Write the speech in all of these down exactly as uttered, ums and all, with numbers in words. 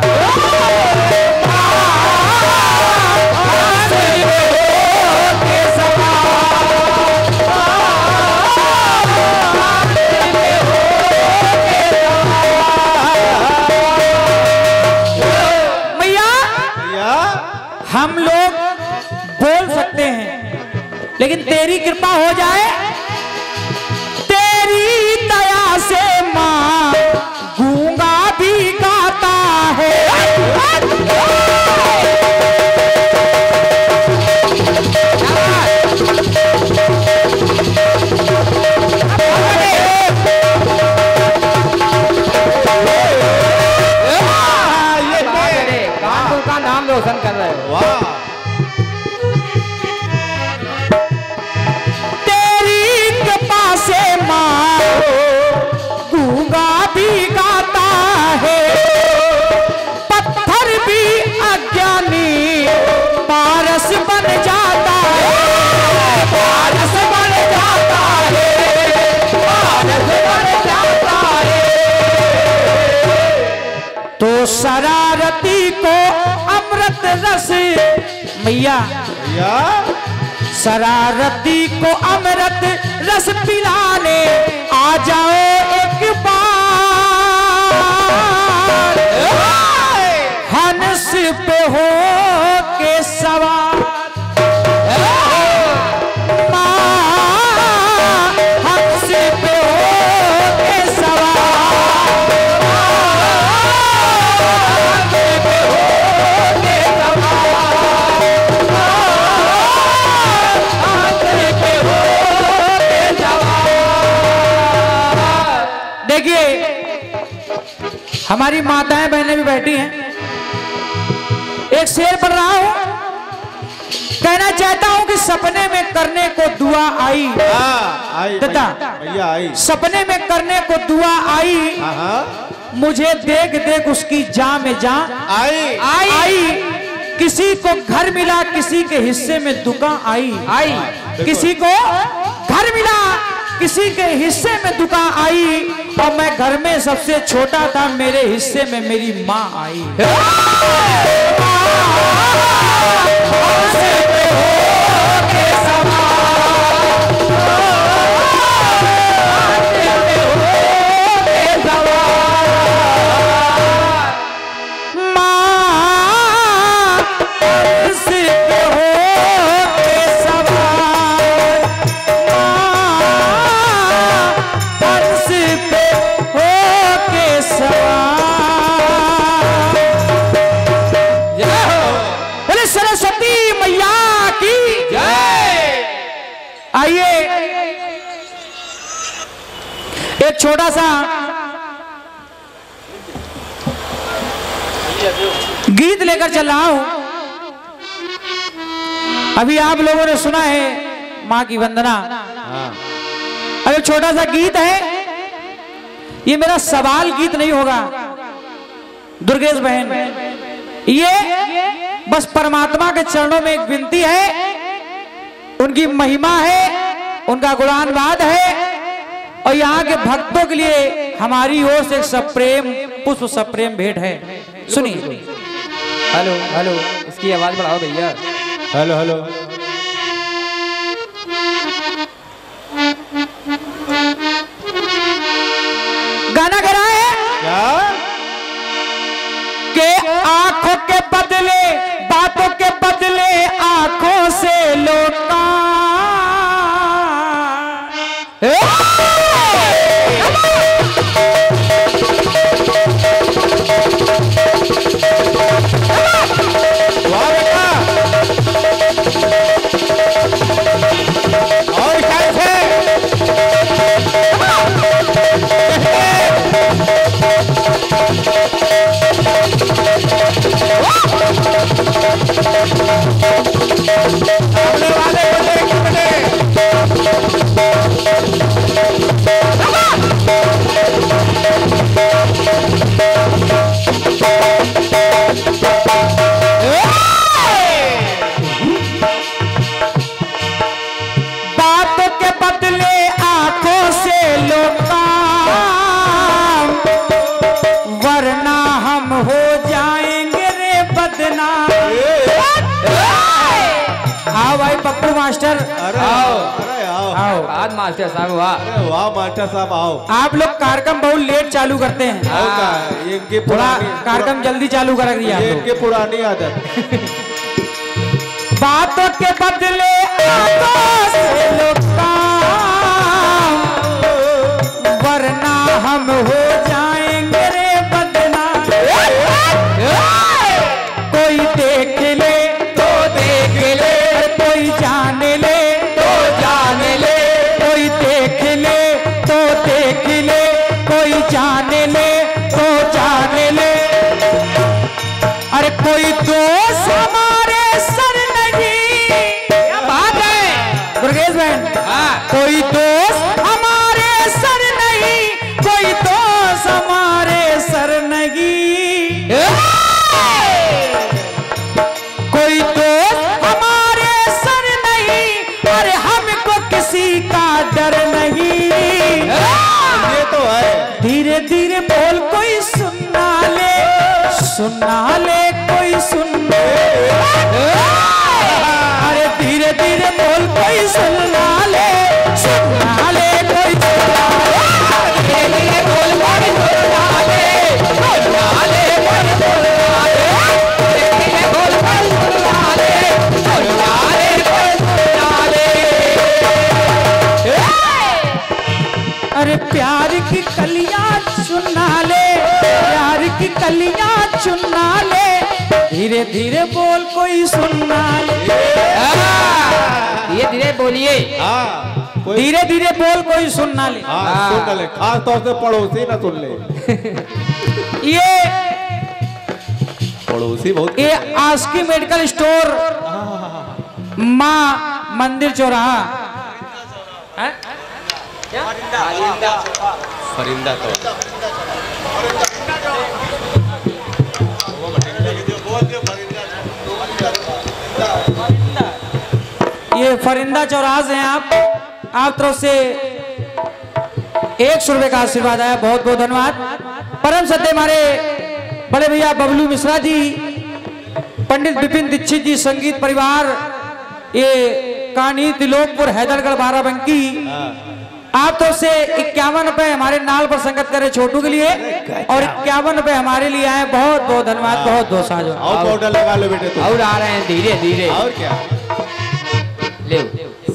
हम लोग बोल सकते हैं लेकिन तेरी कृपा हो जाए, तेरी दया से मां गूंगा भी गाता है, कर रहे हो तेरी कृपा से माँ गूंगा भी गाता है, पत्थर भी अज्ञानी पारस बन जाता है, पारस बन जाता है, पारस बन जाता है तो शरारती को रस। मैया शरारती को अमृत रस पिलाने आ जाओ एक बार हंस पे हो के सवार। हमारी माताएं बहनें भी बैठी हैं, एक शेर पढ़ रहा हूं, कहना चाहता हूं कि सपने में करने को दुआ आई, तथा सपने में करने को दुआ आई मुझे देख देख उसकी जान में जान आई आई, किसी को घर मिला किसी के हिस्से में दुकान आई आई, किसी को घर मिला किसी के हिस्से में दुकान आई और मैं घर में सबसे छोटा था मेरे हिस्से में मेरी माँ आई। माँ से हो के सवार आइए एक छोटा सा गीत लेकर चल रहा हूं। अभी आप लोगों ने सुना है मां की वंदना। अरे छोटा सा गीत है ये, मेरा सवाल गीत नहीं होगा दुर्गेश बहन, ये बस परमात्मा के चरणों में एक विनती है, उनकी महिमा है, उनका गुणानुवाद है और यहाँ के भक्तों के लिए हमारी ओर से सप्रेम पुष्प सप्रेम भेंट है। सुनिए। हेलो हेलो, इसकी आवाज बढ़ाओ भैया। हेलो हेलो, गाना गा रहा है क्या के आंखों के बदले बातों के बदले आंखों से लौटा मास्टर। अरे आओ, अरे आओ, आओ आज मास्टर साहब, वाह, अरे वाह मास्टर साहब आओ। आप लोग कार्यक्रम बहुत लेट चालू करते हैं, इनकी थोड़ा कार्यक्रम जल्दी चालू कर दिया, इनकी पुरानी आदत। बातों के बदले आंखों से लौटा वरना हम हो जाएंगे रे बदनाम। कोई देख ले तो देख ले, कोई जाने ले तो जाने ले, कोई देख ले तो देख ले, कोई जाने ले तो जाने ले। अरे कोई दोस्त हमारे सर नहीं, क्या बात है दुर्गेश बहन, कोई दोस्त हमारे सर नहीं, कोई दोस्त हमारे सर नहीं, कोई दोस्त का डर नहीं। ये तो है, धीरे धीरे बोल कोई सुनना ले, सुनना ले कोई सुनना, अरे धीरे धीरे बोल कोई सुनना ले, सुनना ले कोई सुनना प्यार की कलियां चुना ले, प्यार की कलियां चुना ले, धीरे धीरे बोल कोई सुनना ले, धीरे धीरे बोलिए, धीरे धीरे बोल कोई सुनना ले, सुनना ले, खास तौर से पड़ोसी ना सुन ले। ये पड़ोसी बहुत, ये आस्की मेडिकल स्टोर माँ मंदिर चौराहा, फरिंदा फरिंदा तो ये फरिंदा चौराहा से हैं आप। आप तरफ से एक सौ रुपये का आशीर्वाद आया, बहुत बहुत धन्यवाद। परम सत्य हमारे बड़े भैया बबलू मिश्रा जी, पंडित विपिन दीक्षित जी, संगीत परिवार ये कानी तिलोकपुर हैदरगढ़ बाराबंकी, आप तो से इक्यावन रुपए हमारे नाल पर संगत करे छोटू के लिए और इक्यावन रुपए हमारे लिए आए, बहुत बहुत धन्यवाद, बहुत बहुत साझा। और आ रहे हैं धीरे धीरे और क्या ले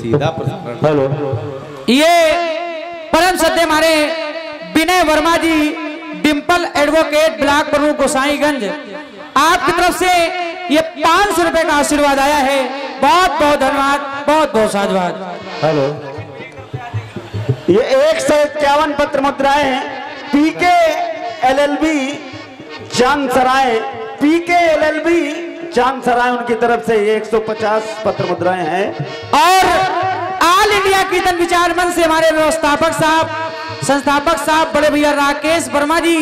सीधा। हेलो, ये परम सत्य हमारे विनय वर्मा जी, डिम्पल एडवोकेट, ब्लॉक प्रमुख गोसाईगंज, आपकी तरफ से ये पाँच सौ रुपए का आशीर्वाद आया है, बहुत बहुत धन्यवाद। बहुत बहुत साधुवाद। हेलो, ये एक सौ इक्यावन पत्र मुद्राएं हैं। P K L L B Chand Sarai, P K L L B Chand Sarai उनकी तरफ से एक सौ पचास पत्र मुद्राएं हैं। और ऑल इंडिया कीर्तन विचार मंच से हमारे व्यवस्थापक साहब, संस्थापक साहब बड़े भैया राकेश वर्मा जी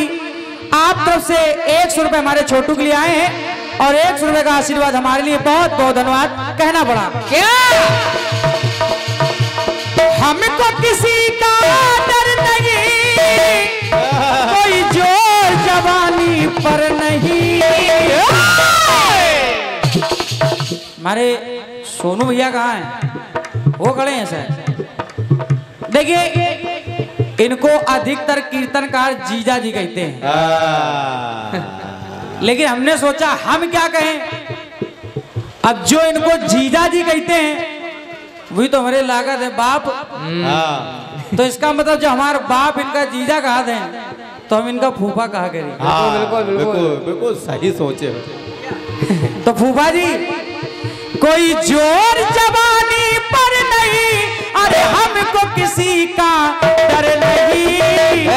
आप तरफ से एक सौ रुपए हमारे छोटू के लिए आए हैं और एक सौ रुपए का आशीर्वाद हमारे लिए। बहुत बहुत धन्यवाद कहना पड़ा। क्या हमको किसी का डर नहीं, कोई जोर जवानी पर नहीं। हमारे सोनू भैया कहाँ हैं? वो खड़े हैं सर। देखिए, इनको अधिकतर कीर्तनकार जीजा जी कहते हैं, लेकिन हमने सोचा हम क्या कहें, अब जो इनको जीजा जी कहते हैं वही तो हमारे लागत है बाप। तो इसका मतलब जो हमारा बाप इनका जीजा कहा थे तो हम इनका फूफा कहा करें। बिल्कुल बिल्कुल बिल्कुल सही सोचे। तो फूफा जी, कोई जोर जवानी पर नहीं, अरे हमको किसी का डर नहीं।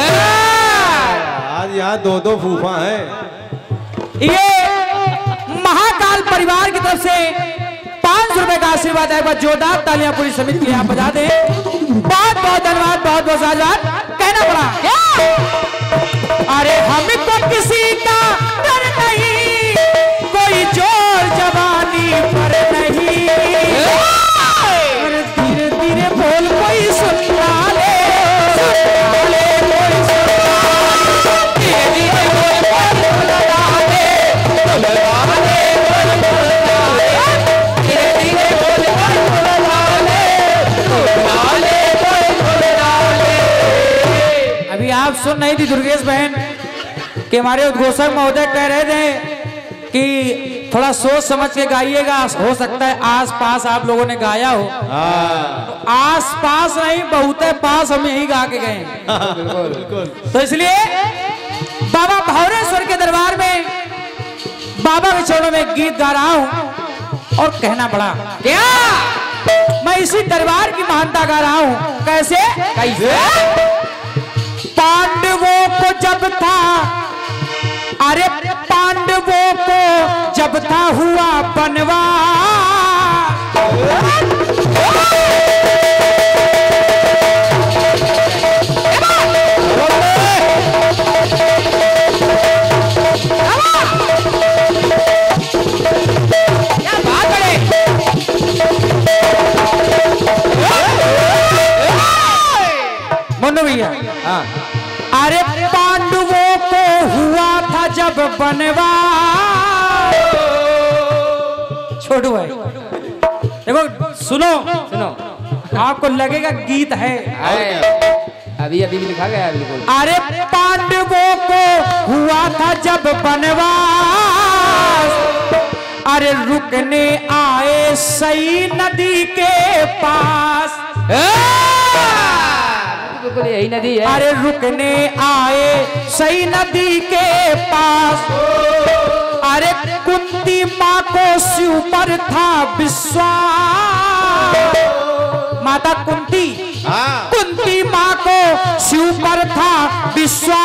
आज यहाँ दो दो फूफा हैं। ये महाकाल परिवार की तरफ से पाँच सौ रुपए का आशीर्वाद आएगा। जोरदार तालियां पूरी समिति के लिए आप बजा दें। बहुत बहुत धन्यवाद, बहुत बहुत आशीर्वाद कहना पड़ा। अरे हमको किसी का डर नहीं, कोई जोर जवानी पर नहीं। धीरे धीरे बोल, कोई सुनना ले, सुनना ले, कोई सुनना ले। धीरे धीरे बोल, बोल बोलना ले, बोलना ले, बोल बोलना ले। धीरे धीरे बोल, बोल बोलना ले, सुनना ले, बोल बोलना ले। अभी आप सुन नहीं थी दुर्गेश बहन कि हमारे उद्घोषक महोदय कह रहे थे कि थोड़ा सोच समझ के गाइएगा, हो सकता है आस पास आप लोगों ने गाया हो। तो आस पास नहीं, बहुत पास हम यही गा के गए। तो इसलिए बाबा भौरेश्वर के दरबार में बाबा के चरणों में गीत गा रहा हूं और कहना पड़ा। क्या मैं इसी दरबार की महानता गा रहा हूं? कैसे कैसे? पांडवों को जब था, अरे पांडवों को जब था हुआ बनवास, क्या बात है? मनु भैया, अरे पांडवों को हुआ था जब बनवास। छोटू भाई देखो, सुनो सुनो, आपको लगेगा गीत है। अभी अभी लिखा गया है बिल्कुल। अरे पांडवों को हुआ था जब बनवास, अरे रुकने आए सई नदी के पास। बिल्कुल यही नदी है। अरे रुकने आए सही नदी के पास, अरे कुंती माँ को शिव पर था विश्वास। माता कुंती, कुंती माँ को शिव पर था विश्वास,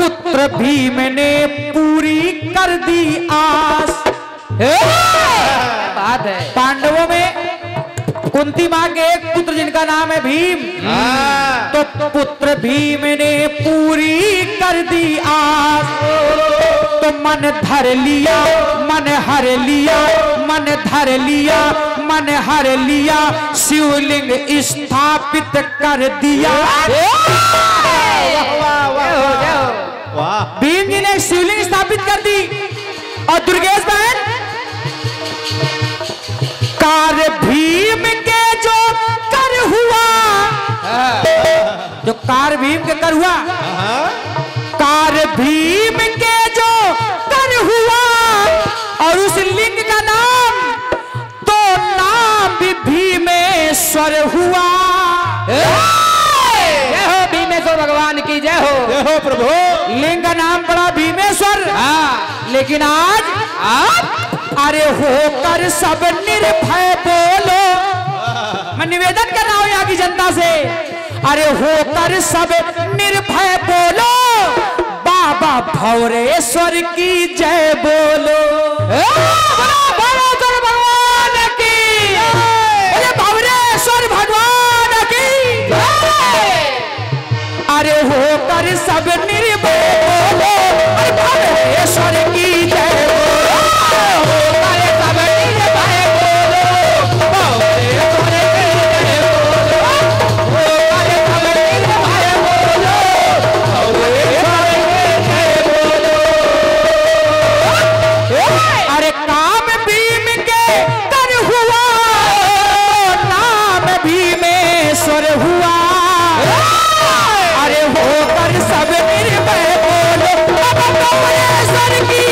पुत्र भीम ने पूरी कर दी आस। बात है, पांडवों में कुंती माँ के एक पुत्र जिनका नाम है भीम, तो पुत्र भीम ने पूरी कर दी आस। तो मन धर लिया, मन हर लिया, मन धर लिया, मन हर लिया, शिवलिंग स्थापित कर दिया। भीम जी ने शिवलिंग स्थापित कर दी। और दुर्गेश बहन, कार्य भीम के जो कर हुआ, जो कार्य भीम के कर हुआ, कार्य भीम के जो कर हुआ, और उस लिंग का नाम तो नाम भी भीमेश्वर हुआ। जय हो भीमेश्वर भगवान की जय हो। जय हो प्रभु। लिंग का नाम पड़ा भीमेश्वर। लेकिन आज आप अरे होकर सब निर्भय बोलो, मैं निवेदन कर रहा हूँ यहाँ की जनता से, अरे होकर सब निर्भय बोलो, बाबा भौरेश्वर की जय बोलो। अरे होकर सब निर्भय बोलो, भौरेश्वर की जय बोलो, होकर सब निर्भय बोलो, भौरेश्वर की जय बोलो, होकर सब निर्भय बोलो, भौरेश्वर की जय बोलो। अरे काम भीम के कर हुआ, नाम भीमेश्वर हुआ, होकर सब निर्भय बोलो, बाबा भौरेश्वर की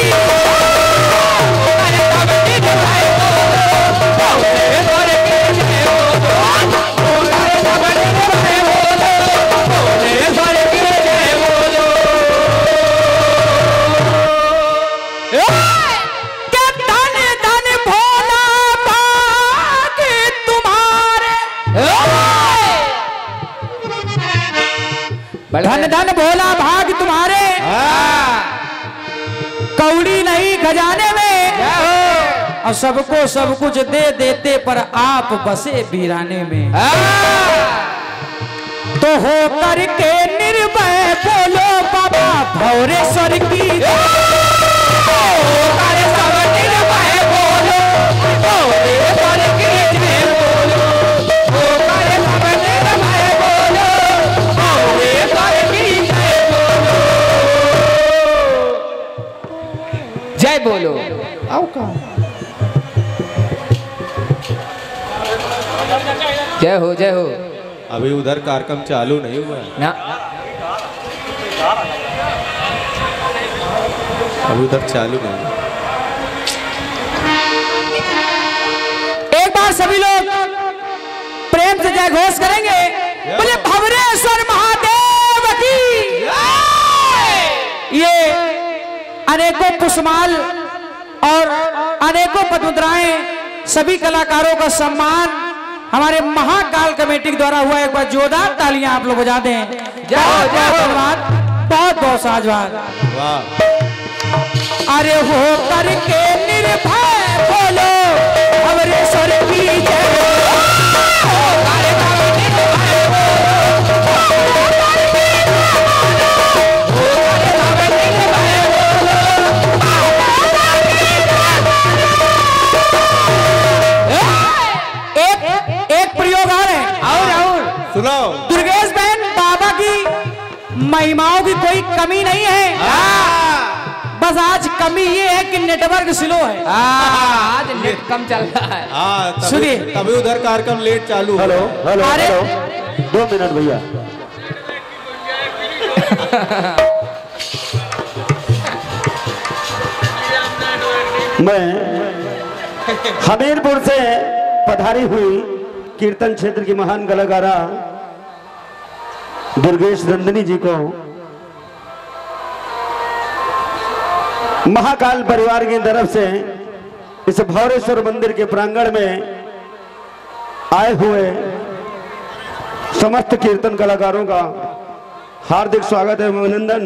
धन धन भोला भाग तुम्हारे, कौड़ी नहीं खजाने में, और सबको सब कुछ दे देते पर आप बसे वीराने में। तो हो करके निर्भय बोलो, बाबा भौरेश्वर की बोलो। आओ कहा जय हो जय हो। अभी उधर कार्यक्रम चालू नहीं हुआ ना, अभी उधर चालू नहीं। एक बार सभी लोग प्रेम से जय घोष करेंगे, बोले भवरेश्वर महादेव की। ये अनेकों पुष्पमाल और अनेकों पद्ममुद्राएं सभी कलाकारों का सम्मान हमारे महाकाल कमेटी द्वारा हुआ। एक बार जोरदार तालियां आप लोग बजा दें। जय हो जय हो, बहुत बहुत साजवाद। अरे हो करके निर्भय बोलो, भवरेश्वर की जय। दुर्गेश बहन, बाबा की महिमाओं की कोई कमी नहीं है, बस आज कमी ये है कि नेटवर्क स्लो है। आ, आज नेट कम चल रहा है। सुनिए, तभी उधर कार्यक्रम लेट चालू। हेलो हेलो, दो मिनट भैया। मैं हमीरपुर से पधारी हुई कीर्तन क्षेत्र की महान कलाकारा दुर्गेश नंदनी जी को महाकाल परिवार की तरफ से इस भौरेश्वर मंदिर के प्रांगण में आए हुए समस्त कीर्तन कलाकारों का हार्दिक स्वागत एवं अभिनंदन।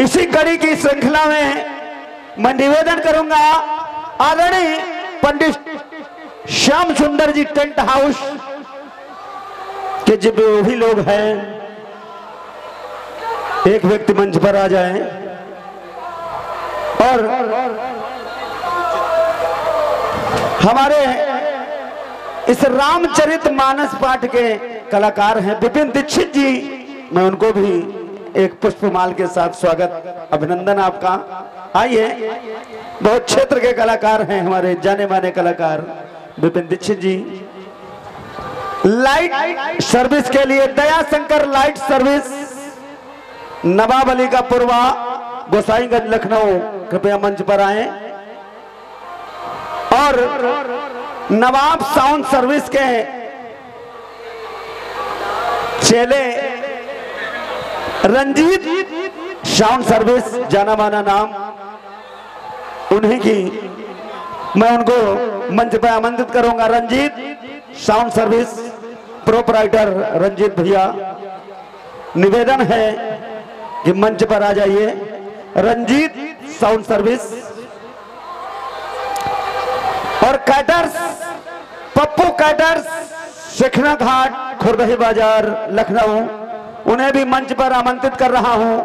इसी कड़ी की श्रृंखला में मैं निवेदन करूंगा आदरणीय पंडित श्याम सुंदर जी टेंट हाउस के जो भी लोग हैं, एक व्यक्ति मंच पर आ जाएं और हमारे इस रामचरितमानस पाठ के कलाकार हैं विपिन दीक्षित जी, मैं उनको भी एक पुष्पमाल के साथ स्वागत अभिनंदन आपका। आइए, बहुत क्षेत्र के कलाकार हैं हमारे जाने माने कलाकार विपिन दीक्षित जी। लाइट सर्विस के लिए दया शंकर लाइट सर्विस, नवाब अली का पुरवा, गोसाईगंज, लखनऊ, कृपया मंच पर आए। और नवाब साउंड सर्विस के चेले रंजीत साउंड सर्विस, जाना माना नाम, उन्हीं की मैं उनको मंच पर आमंत्रित करूंगा। Ranjeet sound service proprietor Ranjeet भैया, निवेदन है कि मंच पर आ जाइए। रंजीत साउंड सर्विस और कैटर्स पप्पू कैटर्स, शिखना घाट, खुरदही बाजार, लखनऊ, उन्हें भी मंच पर आमंत्रित कर रहा हूं।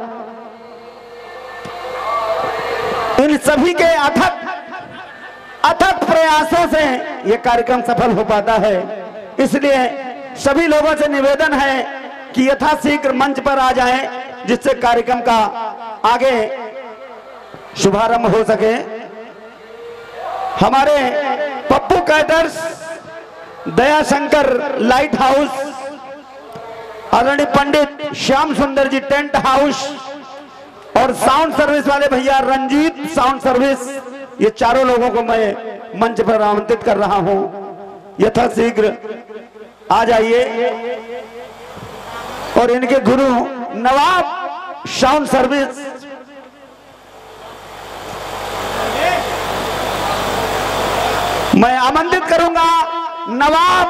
इन सभी के अथक अथक प्रयासों से यह कार्यक्रम सफल हो पाता है, इसलिए सभी लोगों से निवेदन है कि यथाशीघ्र मंच पर आ जाएं, जिससे कार्यक्रम का आगे शुभारंभ हो सके। हमारे Pappu caterers, Dayashankar light house, आदरणीय पंडित श्याम सुंदर जी टेंट हाउस और साउंड सर्विस वाले भैया रंजीत साउंड सर्विस, ये चारों लोगों को मैं मंच पर आमंत्रित कर रहा हूं। यथाशीघ्र आ जाइए। और इनके गुरु नवाब साउंड सर्विस, मैं आमंत्रित करूंगा Nawab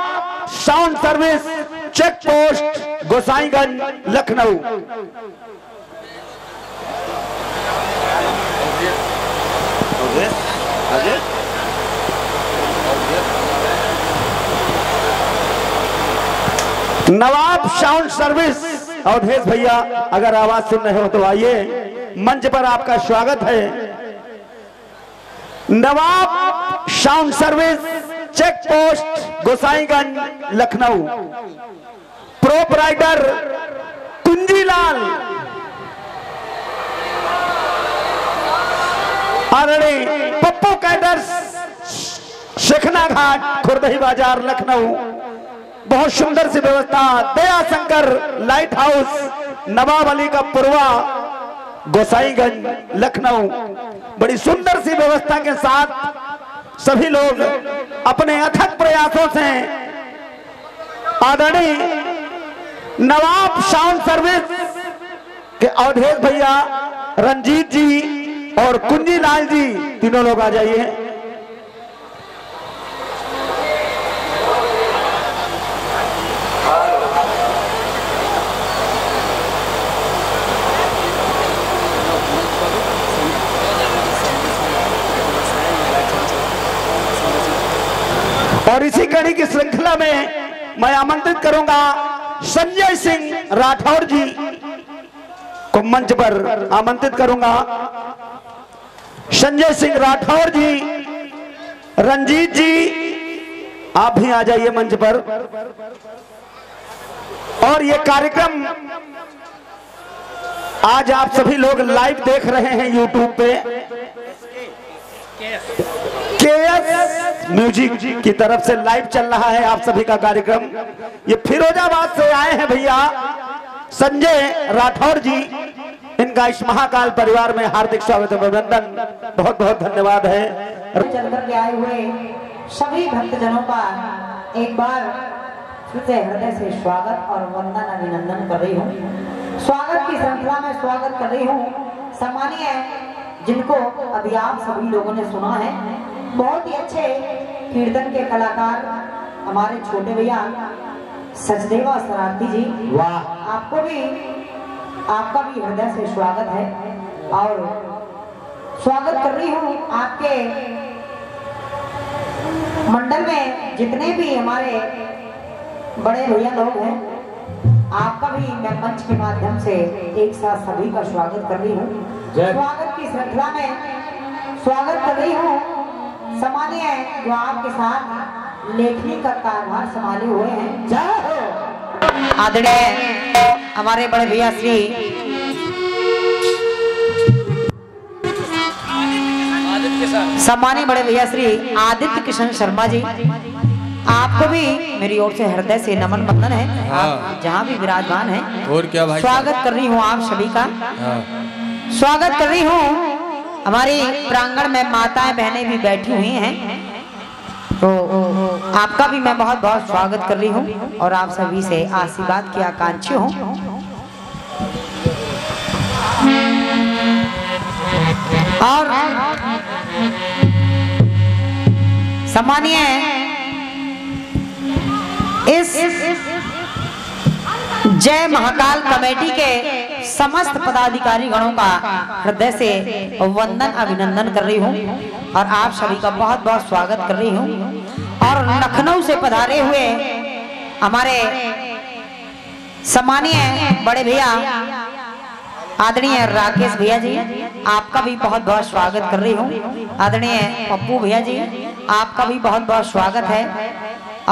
sound service, check post, Gosaiganj, Lucknow. Nawab sound service और हेश भैया, अगर आवाज सुन रहे हो तो आइए, मंच पर आपका स्वागत है। Nawab sound service, check post, Gosaiganj, Lucknow, proprietor Kunjilal, आदरणीय पप्पू कैटर्स, शिखना घाट, खुरदही बाजार, लखनऊ, बहुत सुंदर सी व्यवस्था। दयाशंकर लाइट हाउस, नवाब अली का पुरवा, गोसाईगंज, लखनऊ, बड़ी सुंदर सी व्यवस्था के साथ सभी लोग अपने अथक प्रयासों से आदरणीय नवाब साउंड सर्विस के अवधेश भैया, रंजीत जी और कुंजीलाल जी, तीनों लोग आ जाइए। और इसी कड़ी की श्रृंखला में मैं आमंत्रित करूंगा संजय सिंह राठौर जी को, मंच पर आमंत्रित करूंगा। संजय सिंह राठौर जी, रंजीत जी, आप भी आ जाइए मंच पर। और ये कार्यक्रम आज आप सभी लोग लाइव देख रहे हैं यूट्यूब पे केएस म्यूजिक की तरफ से लाइव चल रहा है आप सभी का कार्यक्रम। ये फ़िरोज़ाबाद से आए हैं भैया संजय राठौर जी, इनका इस महाकाल परिवार में हार्दिक स्वागत और अभिनंदन, बहुत बहुत धन्यवाद है। चंद्र के आए हुए सभी भक्तजनों का एक बार हृदय से स्वागत और वंदन अभिनंदन कर रही हूँ। स्वागत की श्रृंखला में स्वागत कर रही हूँ सम्मानीय, जिनको अभी आप सभी लोगों ने सुना है। बहुत ही अच्छे कीर्तन के कलाकार हमारे छोटे भैया सचदेवा शरारती जी, वाह, आपको भी आपका भी हृदय से स्वागत है। और स्वागत कर रही हूँ आपके मंडल में जितने भी हमारे बड़े भैया लोग हैं, आपका भी मैं मंच के माध्यम से एक साथ सभी का स्वागत कर रही हूँ। स्वागत की श्रृंखला में स्वागत कर रही हूँ सम्मानीय, जो आपके साथ लेखनी का कार्यभार संभाले हुए हैं, आदरणीय हमारे बड़े भैया श्री सम्मानी बड़े भैया श्री आदित्य किशन शर्मा जी, आपको भी मेरी ओर से हृदय से नमन बंधन है। आप जहाँ भी विराजमान है और क्या भाई, स्वागत कर रही हूँ आप सभी का, स्वागत कर रही हूँ। हमारी प्रांगण में माताएं बहनें भी बैठी हुई हैं, तो आपका भी मैं बहुत बहुत स्वागत कर रही हूँ और आप सभी से आशीर्वाद की आकांक्षी हूँ। और सम्मानीय इस जय महाकाल कमेटी के समस्त पदाधिकारी गणों का हृदय से वंदन अभिनंदन कर रही हूँ और आप सभी का बहुत बहुत स्वागत कर रही हूँ। और लखनऊ से पधारे हुए हमारे सम्मानीय बड़े भैया आदरणीय राकेश भैया जी, आपका भी बहुत बहुत स्वागत कर रही हूँ। आदरणीय पप्पू भैया जी, आपका भी बहुत बहुत स्वागत है।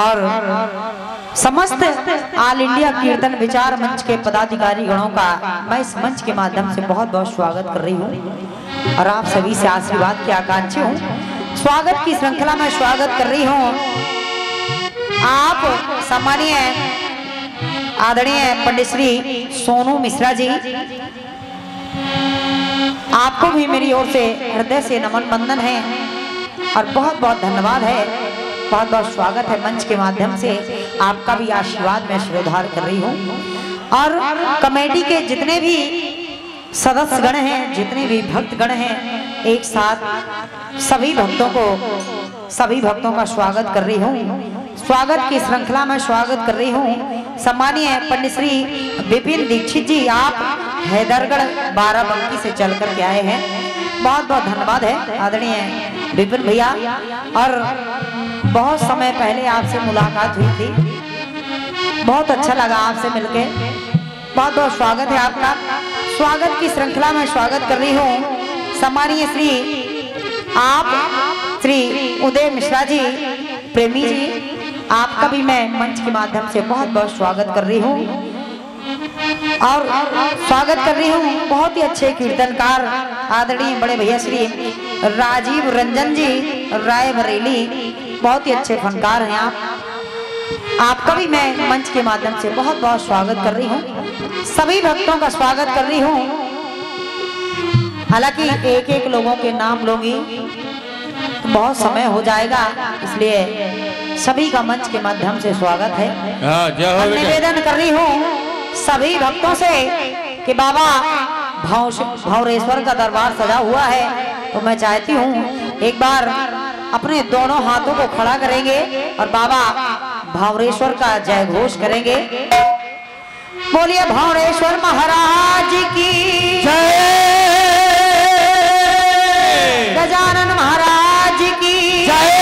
और समस्त ऑल इंडिया कीर्तन विचार मंच के पदाधिकारी गणों का मैं इस मंच के माध्यम से बहुत बहुत स्वागत कर रही हूँ और आप सभी से आशीर्वाद की आकांक्षी हूँ। स्वागत की श्रृंखला में स्वागत कर रही हूँ आप सम्मानीय आदरणीय पंडित श्री सोनू मिश्रा जी, आपको भी मेरी ओर से हृदय से नमन बंधन है और बहुत बहुत धन्यवाद है, बहुत बहुत स्वागत है। मंच के माध्यम से आपका भी आशीर्वाद मैं श्रोधार कर रही हूँ। और कमेटी के जितने भी सदस्य गण हैं, जितने भी भक्त गण हैं, एक साथ सभी भक्तों को सभी भक्तों का स्वागत कर रही हूँ। स्वागत की श्रृंखला में स्वागत कर रही हूँ सम्मानीय पंडित श्री विपिन दीक्षित जी, आप हैदरगढ़ बाराबंकी से चल कर के आए हैं, बहुत बहुत धन्यवाद है आदरणीय विपिन भैया। और बहुत समय पहले आपसे मुलाकात हुई थी, बहुत अच्छा लगा आपसे मिलके, बहुत बहुत स्वागत है आपका। स्वागत की श्रृंखला में स्वागत कर रही हूँ सम्मानीय श्री आप श्री उदय मिश्रा जी प्रेमी जी, आपका भी मैं मंच के माध्यम से बहुत बहुत स्वागत कर रही हूँ। और स्वागत कर रही हूँ बहुत ही अच्छे कीर्तनकार आदरणीय बड़े भैया श्री राजीव रंजन जी राय बरेली, बहुत ही अच्छे फनकार हैं आप, आपका भी मैं मंच के माध्यम से बहुत बहुत स्वागत कर रही हूँ। सभी भक्तों का स्वागत कर रही हूँ, हालांकि एक एक लोगों के नाम लूंगी तो बहुत समय हो जाएगा, इसलिए सभी का मंच के माध्यम से स्वागत है। निवेदन कर रही हूँ सभी भक्तों से कि बाबा भंवरेश्वर का दरबार सजा हुआ है, तो मैं चाहती हूँ एक बार अपने दोनों हाथों को खड़ा करेंगे और बाबा भंवरेश्वर का जय घोष करेंगे। बोलिए भंवरेश्वर महाराज की जय, गजानन महाराज की जय,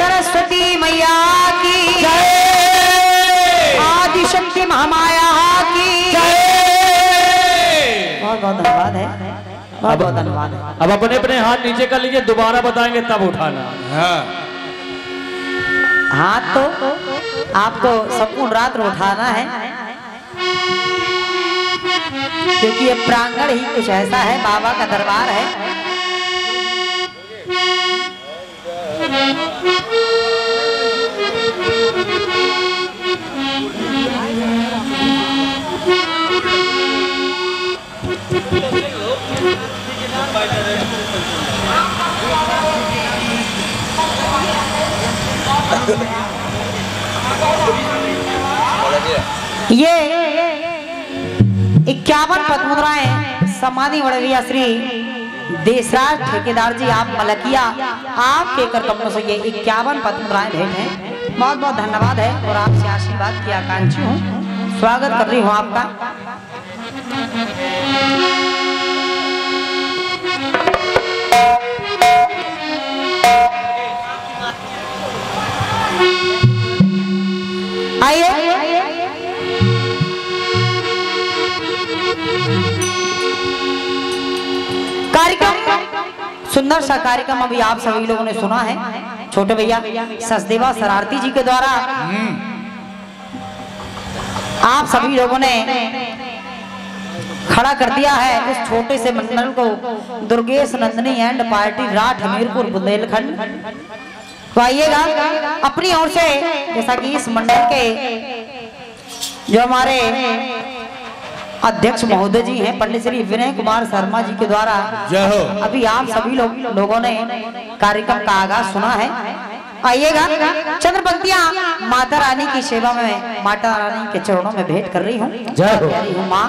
सरस्वती मैया की जय, आदिशक्ति महामाया की जय। बहुत बहुत धन्यवाद है, अब अब अपने अपने हाथ नीचे कर लीजिए, दोबारा बताएंगे तब उठाना। हाँ हाथ तो आपको संपूर्ण रात उठाना है, क्योंकि ये प्रांगण ही कुछ ऐसा है, बाबा का दरबार है। ये इक्यावन पदमुद्राएं समाधि वड़विया श्री देशराज ठेकेदार जी, आप मलकिया आपके कर कमलों से ये इक्यावन पदमुद्राएं भेंट हैं, बहुत बहुत धन्यवाद है और आपसे आशीर्वाद की आकांक्षी हूँ। स्वागत कर रही हूँ आपका। आइए कार्यक्रम, सुंदर सा कार्यक्रम अभी आप सभी लोगों ने सुना है छोटे भैया सचदेवा शरारती जी के द्वारा। आप सभी लोगों ने खड़ा कर दिया है। इस छोटे से मंडल को दुर्गेश नंदनी एंड पार्टी राठ हमीरपुर बुंदेलखंड तो आइएगा अपनी ओर से, जैसा कि इस मंडल के जो हमारे अध्यक्ष महोदय जी हैं पंडित श्री विनय कुमार शर्मा जी के द्वारा अभी आप सभी लोग लोगों ने कार्यक्रम का आगाज सुना है। आइएगा चंद्र पंक्तियाँ माता रानी की सेवा में माता रानी के चरणों में भेंट कर रही हूँ। जय हो माँ।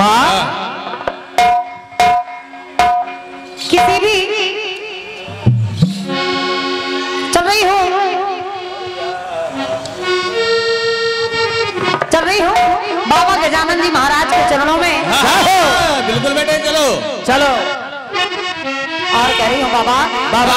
माँ किसी भी चल रही हो चल रही हो बाबा गजानन जी महाराज के चरणों में। बिल्कुल बेटे चलो चलो। और कह रही हूँ बाबा बाबा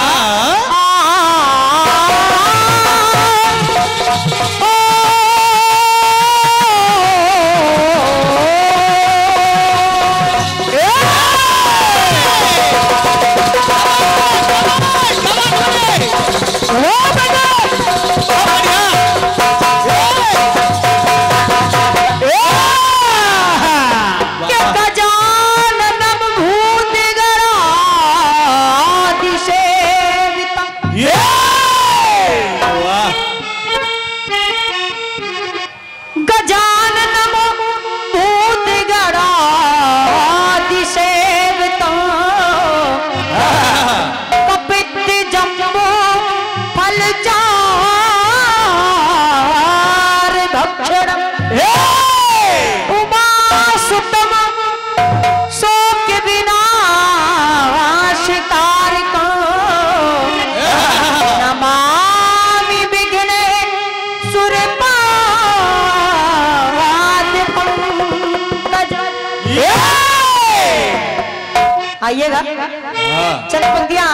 चल पंक्तियां।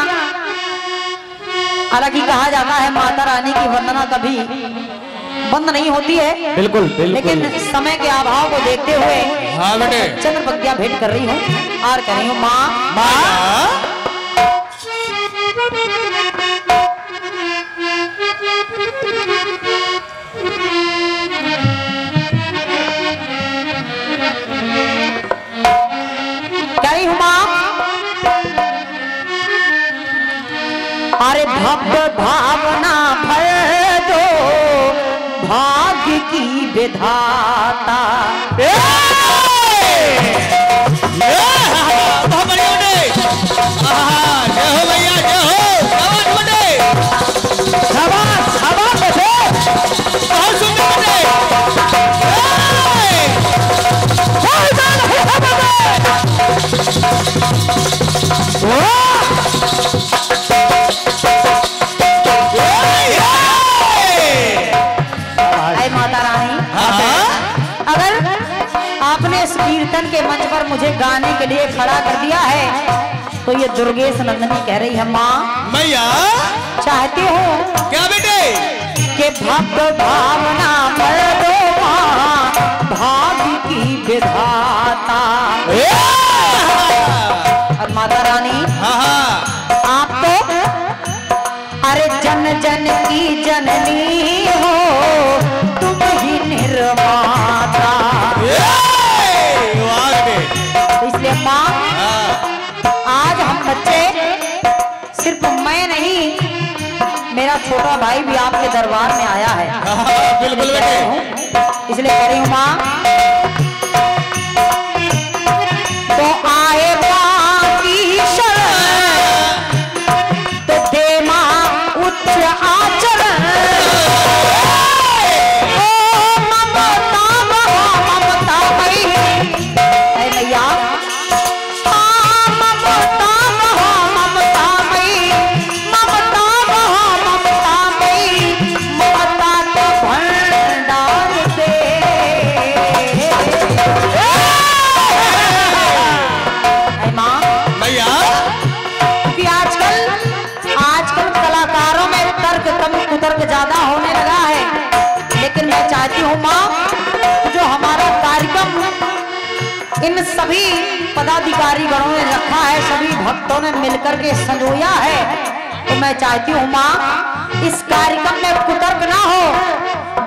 हालांकि कहा जाता है माता रानी की वंदना कभी बंद नहीं होती है। बिल्कुल, बिल्कुल। लेकिन समय के अभाव को देखते हुए हाँ बेटे चंद्र पंक्तियां भेंट कर रही हूँ और कह रही हूँ माँ माँ अरे भव भावना भर दो भाग्य की विधाता। कीर्तन के मंच पर मुझे गाने के लिए खड़ा कर दिया है तो ये दुर्गेश नंदनी कह रही है माँ मैया चाहती हूँ क्या बेटे के भक्त भावना भर दो भाग्य की विधाता। और माता रानी आप तो अरे जन जन की जननी हो तुम ही निर्माता। माँ आज हम बच्चे सिर्फ मैं नहीं मेरा छोटा भाई भी आपके दरबार में आया है। बिल्कुल बेटे इसलिए कह रही हूँ माँ तो आए बाकी शरण तो दे माँ उच्च आचरण इन सभी पदाधिकारी गणों ने रखा है सभी भक्तों ने मिलकर के संजोया है तो मैं चाहती हूँ माँ इस कार्यक्रम में कुतर्क ना हो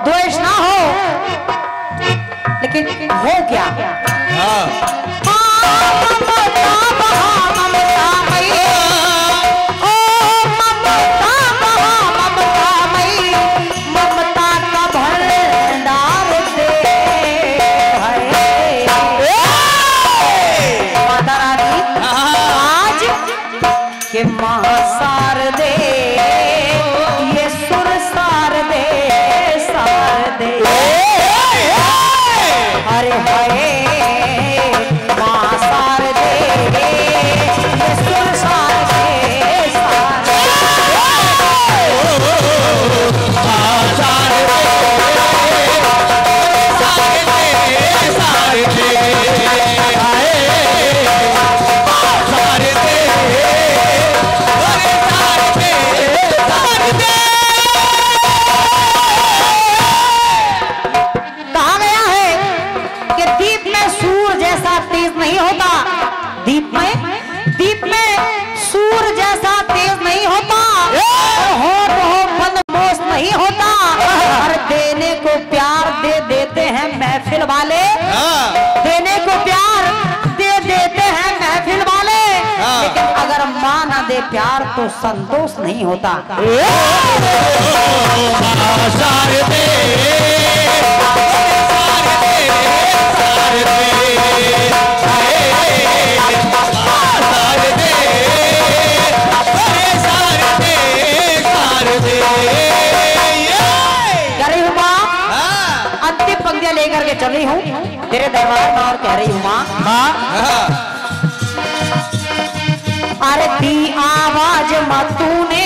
द्वेष ना हो। लेकिन हो क्या प्यार तो संतोष नहीं होता। गरीब माँ अंतिम पंक्तियाँ लेकर के चल रही हूँ तेरे दरबार में और कह रही हूँ माँ। अरे दी आवाज मां तूने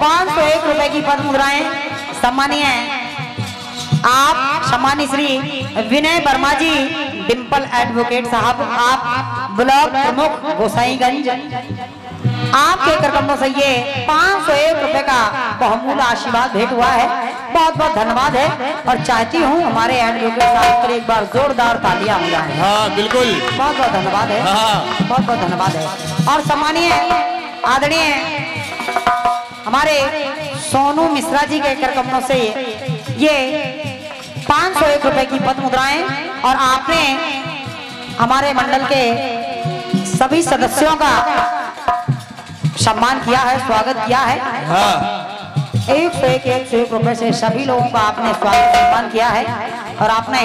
पाँच सौ एक रुपए की पद मुद्राएं सम्मानीय आप सम्मानीय श्री विनय वर्मा जी डिम्पल एडवोकेट साहब आप ब्लॉक प्रमुख गोसाईगंज आपके कर्तव्यों से ये पाँच सौ एक रुपए का बहुमूल्य आशीर्वाद भेंट हुआ है। बहुत बहुत धन्यवाद है और चाहती हूँ हमारे एडवोकेट साहब के लिए एक बार जोरदार तालियां हो जाए। हाँ बिल्कुल बहुत बहुत धन्यवाद है। हाँ बहुत बहुत धन्यवाद है। और सम्मानीय आदरणीय हमारे सोनू मिश्रा जी के करकमनों से ये पाँच सौ एक रुपए की पद मुद्राएं और आपने हमारे मंडल के सभी सदस्यों का सम्मान किया है स्वागत किया है। हाँ। एक सौ एक एक सौ एक रुपए से सभी लोगों का आपने स्वागत सम्मान किया है और आपने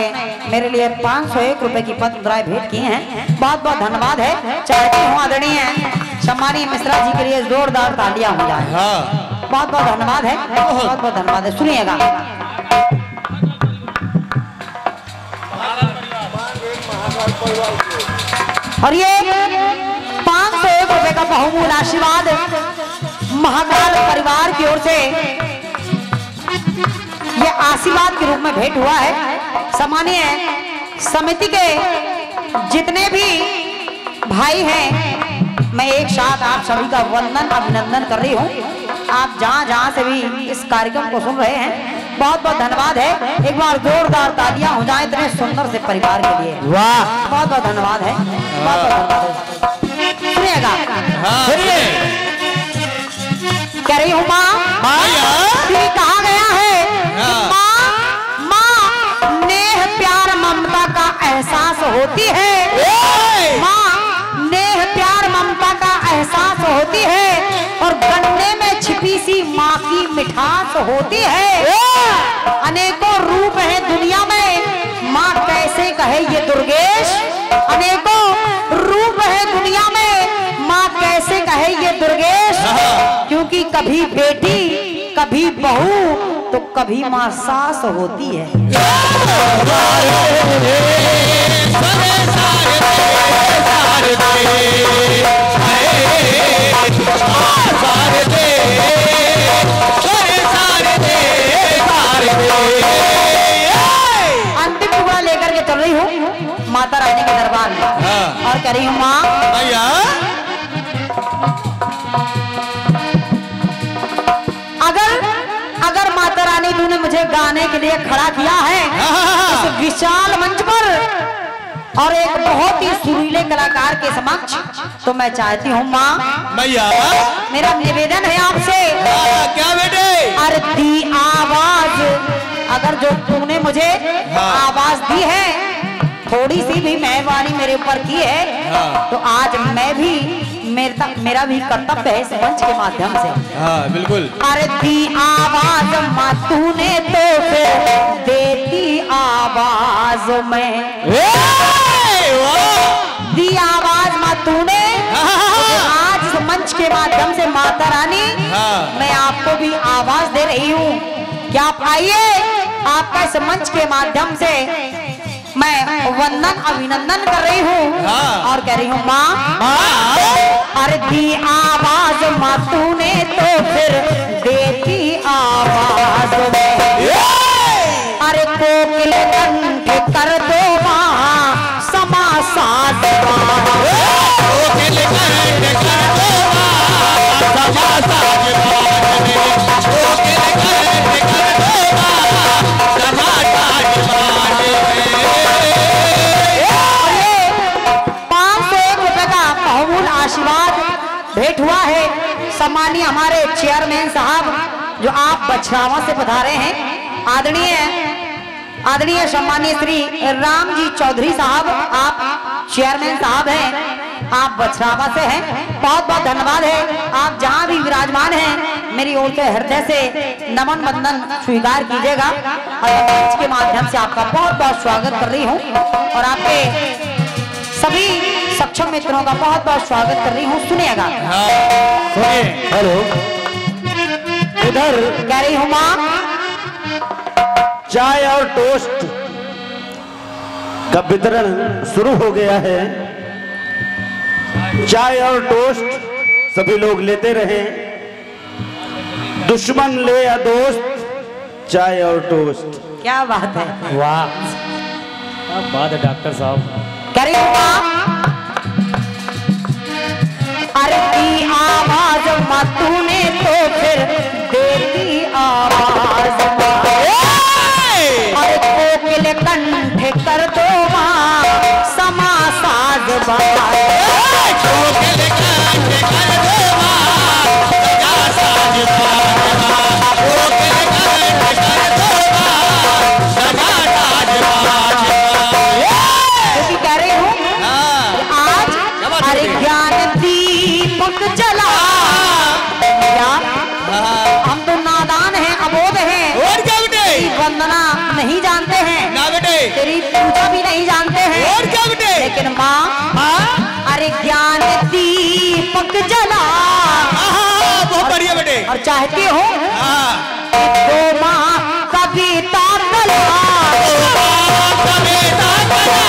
मेरे लिए पाँच सौ एक रुपए की पद मुद्राएं भेंट की हैं। बहुत बहुत धन्यवाद है। चाहती हूँ आदरणीय सम्मानीय मिश्रा जी के लिए जोरदार तालियां हो जाए। बहुत बहुत धन्यवाद है। बहुत बहुत धन्यवाद है। सुनिएगा और ये पाँच सौ एक रुपए का बहुमूल्य आशीर्वाद महाकाल परिवार की ओर से ये आशीर्वाद के रूप में भेंट हुआ है। सम्मानीय समिति के जितने भी भाई हैं मैं एक साथ आप सभी का वंदन अभिनंदन कर रही हूँ। आप जहाँ जहाँ से भी इस कार्यक्रम को सुन रहे हैं बहुत बहुत धन्यवाद है। एक बार जोरदार तालियां हो जाए इतने सुंदर से परिवार के लिए। वाह बहुत बहुत धन्यवाद है। बहुत बहुत धन्यवाद है। कह रही हूँ माँ कहा गया है माँ माँ नेह प्यार ममता का एहसास होती है। माँ नेह प्यार ममता का एहसास होती है और गन्ने में छिपी सी माँ की मिठास होती है। अनेकों रूप है दुनिया में माँ कैसे कहे ये दुर्गेश। अनेकों रूप है दुनिया में माँ कैसे कहे ये दुर्गेश। क्योंकि कभी बेटी कभी बहू तो कभी माँ सास होती है। अंतिम टुकड़ा लेकर के चल रही हूँ माता रानी के दरबार में और कह रही हूँ माँ गाने के लिए खड़ा किया है इस विशाल मंच पर और एक बहुत ही सुरीले कलाकार के समक्ष, तो मैं चाहती हूँ माँ, मैया, मेरा निवेदन है आपसे। क्या बेटे? अरे दी आवाज, अगर जो तूने मुझे आवाज दी है, थोड़ी सी भी मेहरबानी मेरे ऊपर की है, तो आज मैं भी मेरा मेरा भी कर्तव्य है इस मंच के माध्यम से। हाँ बिल्कुल। अरे दी आवाज माँ, तूने तो फिर देती आवाज में, दी आवाज माँ तूने। आज इस मंच के माध्यम से माता रानी, मैं आपको भी आवाज दे रही हूँ। क्या आप आइए, आपका इस मंच के माध्यम से मैं वंदन अभिनंदन कर रही हूँ और कह रही हूँ माँ, अरे दी आवाज माँ तूने तो फिर देती आवाज में, अरे कोकिल कंठ कर दो माँ समा साथ, कोकिल कंठ कर दो माँ समा साथ, कोकिल कंठ कर दो माँ समा साथ। आशीर्वाद भेंट हुआ है सम्मानीय हमारे चेयरमैन साहब, जो आप बछरावा से पधारे हैं, आदरणीय आदरणीय सम्मानीय श्री राम जी चौधरी साहब, आप चेयरमैन साहब हैं, आप बछरावा से हैं। बहुत बहुत धन्यवाद है, आप जहां भी विराजमान हैं, मेरी ओर के हृदय से नमन बंदन स्वीकार कीजिएगा और इसके माध्यम से आपका बहुत बहुत स्वागत कर रही हूँ और आपके सभी सक्षम मित्रों का बहुत बहुत स्वागत कर रही हूँ। सुनिएगा, हेलो इधर कह रही हूँ माँ, चाय और टोस्ट का वितरण शुरू हो गया है। चाय और टोस्ट सभी लोग लेते रहे, दुश्मन ले या दोस्त, चाय और टोस्ट। क्या बात है, वाह क्या बात है डॉक्टर साहब। कह रही हूँ माँ, अरे दी आवाज माँ तूने तो फिर देती आवाज माँ, अरे कोकिल कंठ कर दो माँ समा साज बाबा, कोकिल कंठ कर दो माँ समा साज बाबा, कोकिल कंठ कर दो माँ समा साज बाबा। क्योंकि कह रही हूँ आज, अरे ज्ञान चला या? हम तो नादान हैं, अबोध हैं, और क्या बेटे, वंदना नहीं जानते हैं ना बेटे, तेरी पूजा भी नहीं जानते हैं, और क्या बेटे। लेकिन माँ, अरे ज्ञान दीपक जला, बहुत बढ़िया बेटे, और चाहती हो तो माँ कविता कला, कविता कला,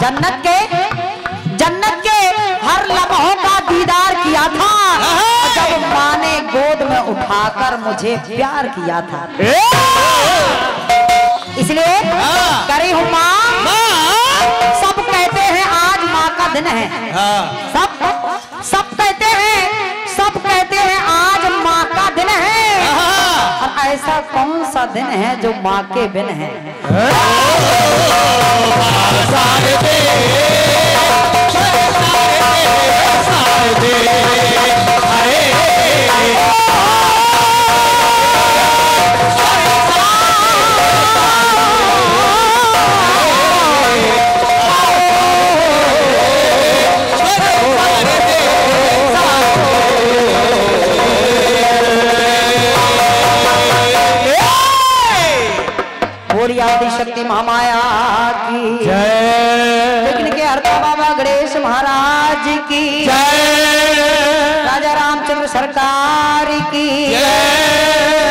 जन्नत के जन्नत के हर लम्हों का दीदार किया था जब माँ ने गोद में उठाकर मुझे प्यार किया था, इसलिए करी हूँ माँ। सब कहते हैं आज माँ का दिन है, सब सब कहते हैं सब कहते हैं आज माँ का दिन है, और ऐसा कौन सा दिन है जो माँ के बिन है। सारे दे, सारे दे, सारे दे, हरे आदिशक्ति महामाया की जय, विघ्न के हरता बाबा गणेश महाराज की जय, राजा रामचंद्र सरकार की जय।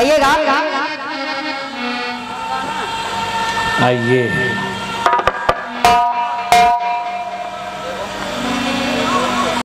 आइएगा आइए।